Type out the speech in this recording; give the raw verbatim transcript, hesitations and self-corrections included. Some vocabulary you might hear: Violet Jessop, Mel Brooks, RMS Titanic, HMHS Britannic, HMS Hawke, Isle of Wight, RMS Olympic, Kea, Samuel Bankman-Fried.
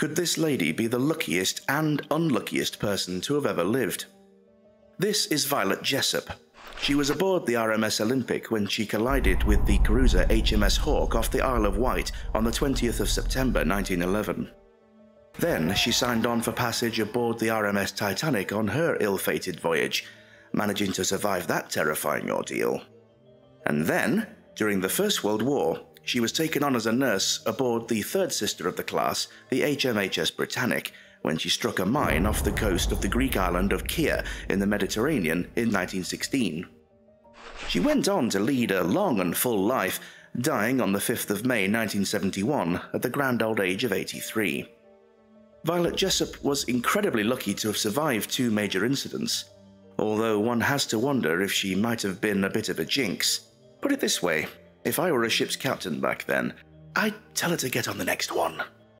Could this lady be the luckiest and unluckiest person to have ever lived? This is Violet Jessop. She was aboard the R M S Olympic when she collided with the cruiser H M S Hawke off the Isle of Wight on the twentieth of September nineteen eleven. Then she signed on for passage aboard the R M S Titanic on her ill-fated voyage, managing to survive that terrifying ordeal. And then, during the First World War, she was taken on as a nurse aboard the third sister of the class, the H M H S Britannic, when she struck a mine off the coast of the Greek island of Kea in the Mediterranean in nineteen sixteen. She went on to lead a long and full life, dying on the fifth of May nineteen seventy-one at the grand old age of eighty-three. Violet Jessop was incredibly lucky to have survived two major incidents, although one has to wonder if she might have been a bit of a jinx. Put it this way, if I were a ship's captain back then, I'd tell her to get on the next one.